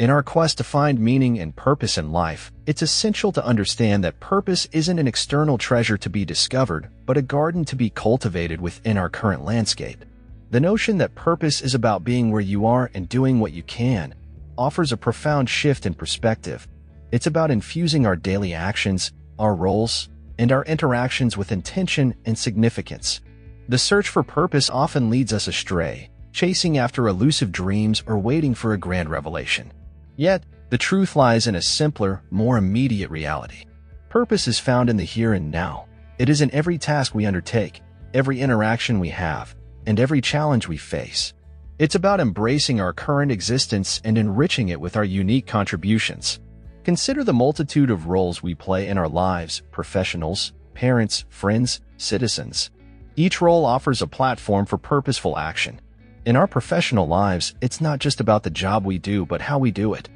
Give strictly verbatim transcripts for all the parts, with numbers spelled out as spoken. In our quest to find meaning and purpose in life, it's essential to understand that purpose isn't an external treasure to be discovered, but a garden to be cultivated within our current landscape. The notion that purpose is about being where you are and doing what you can offers a profound shift in perspective. It's about infusing our daily actions, our roles, and our interactions with intention and significance. The search for purpose often leads us astray, chasing after elusive dreams or waiting for a grand revelation. Yet, the truth lies in a simpler, more immediate reality. Purpose is found in the here and now. It is in every task we undertake, every interaction we have, and every challenge we face. It's about embracing our current existence and enriching it with our unique contributions. Consider the multitude of roles we play in our lives: professionals, parents, friends, citizens. Each role offers a platform for purposeful action. In our professional lives, it's not just about the job we do, but how we do it.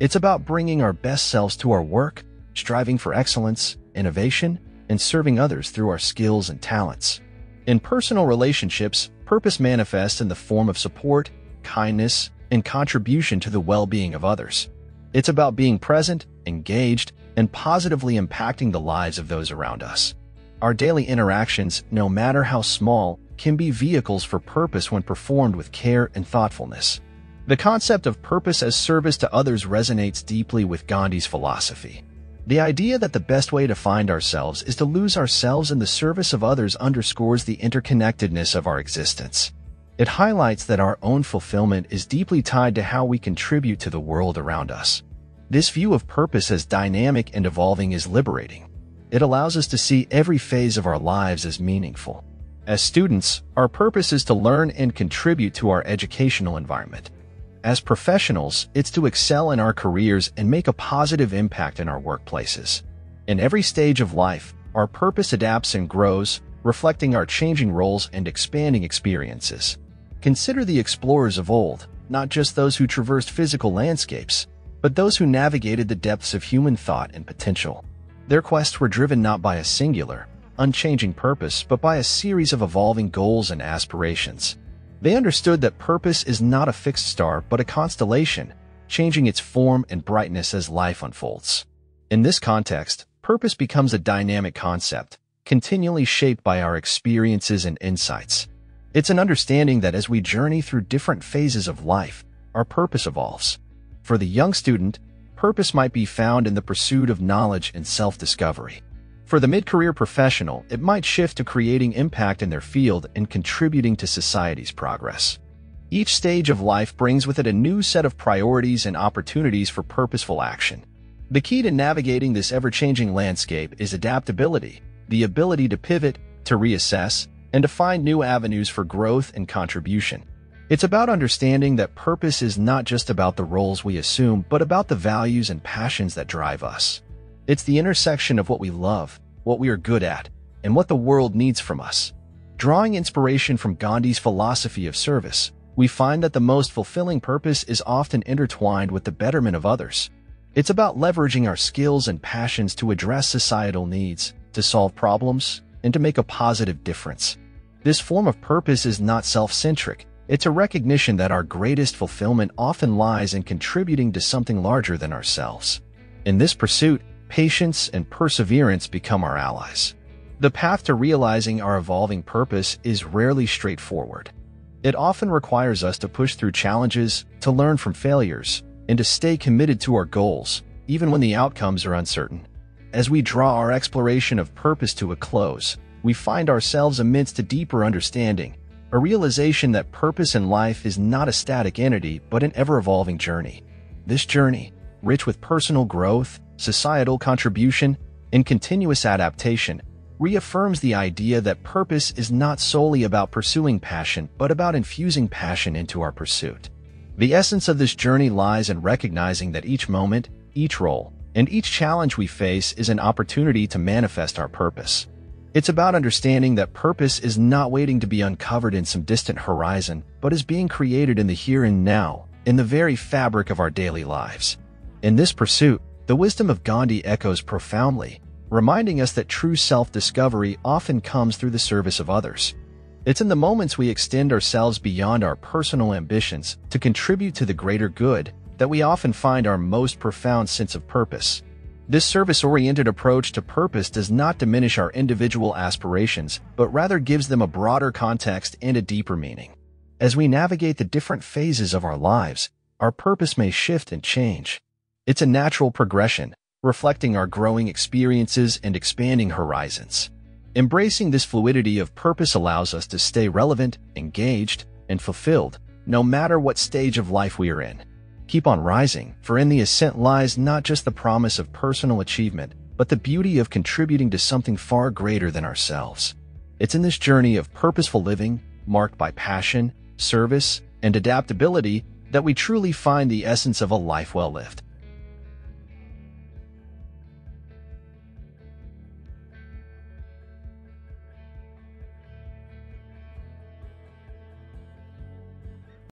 It's about bringing our best selves to our work, striving for excellence, innovation, and serving others through our skills and talents. In personal relationships, purpose manifests in the form of support, kindness, and contribution to the well-being of others. It's about being present, engaged, and positively impacting the lives of those around us. Our daily interactions, no matter how small, can be vehicles for purpose when performed with care and thoughtfulness. The concept of purpose as service to others resonates deeply with Gandhi's philosophy. The idea that the best way to find ourselves is to lose ourselves in the service of others underscores the interconnectedness of our existence. It highlights that our own fulfillment is deeply tied to how we contribute to the world around us. This view of purpose as dynamic and evolving is liberating. It allows us to see every phase of our lives as meaningful. As students, our purpose is to learn and contribute to our educational environment. As professionals, it's to excel in our careers and make a positive impact in our workplaces. In every stage of life, our purpose adapts and grows, reflecting our changing roles and expanding experiences. Consider the explorers of old, not just those who traversed physical landscapes, but those who navigated the depths of human thought and potential. Their quests were driven not by a singular, unchanging purpose, but by a series of evolving goals and aspirations. They understood that purpose is not a fixed star, but a constellation, changing its form and brightness as life unfolds. In this context, purpose becomes a dynamic concept, continually shaped by our experiences and insights. It's an understanding that as we journey through different phases of life, our purpose evolves. For the young student, purpose might be found in the pursuit of knowledge and self-discovery. For the mid-career professional, it might shift to creating impact in their field and contributing to society's progress. Each stage of life brings with it a new set of priorities and opportunities for purposeful action. The key to navigating this ever-changing landscape is adaptability, the ability to pivot, to reassess, and to find new avenues for growth and contribution. It's about understanding that purpose is not just about the roles we assume, but about the values and passions that drive us. It's the intersection of what we love, what we are good at, and what the world needs from us. Drawing inspiration from Gandhi's philosophy of service, we find that the most fulfilling purpose is often intertwined with the betterment of others. It's about leveraging our skills and passions to address societal needs, to solve problems, and to make a positive difference. This form of purpose is not self-centric. It's a recognition that our greatest fulfillment often lies in contributing to something larger than ourselves. In this pursuit, patience and perseverance become our allies. The path to realizing our evolving purpose is rarely straightforward. It often requires us to push through challenges, to learn from failures, and to stay committed to our goals, even when the outcomes are uncertain. As we draw our exploration of purpose to a close, we find ourselves amidst a deeper understanding, a realization that purpose in life is not a static entity, but an ever-evolving journey. This journey, rich with personal growth, societal contribution, and continuous adaptation, reaffirms the idea that purpose is not solely about pursuing passion, but about infusing passion into our pursuit. The essence of this journey lies in recognizing that each moment, each role, and each challenge we face is an opportunity to manifest our purpose. It's about understanding that purpose is not waiting to be uncovered in some distant horizon, but is being created in the here and now, in the very fabric of our daily lives. In this pursuit, the wisdom of Gandhi echoes profoundly, reminding us that true self-discovery often comes through the service of others. It's in the moments we extend ourselves beyond our personal ambitions to contribute to the greater good that we often find our most profound sense of purpose. This service-oriented approach to purpose does not diminish our individual aspirations, but rather gives them a broader context and a deeper meaning. As we navigate the different phases of our lives, our purpose may shift and change. It's a natural progression, reflecting our growing experiences and expanding horizons. Embracing this fluidity of purpose allows us to stay relevant, engaged, and fulfilled, no matter what stage of life we are in. Keep on rising, for in the ascent lies not just the promise of personal achievement, but the beauty of contributing to something far greater than ourselves. It's in this journey of purposeful living, marked by passion, service, and adaptability, that we truly find the essence of a life well lived.